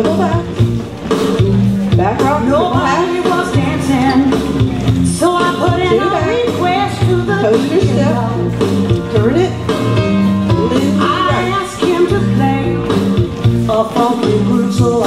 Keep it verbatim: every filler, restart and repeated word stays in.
Double back. Back rock. Nobody was dancing, so I put in a request to the Post your step. Turn it. I asked him to play a funky groove.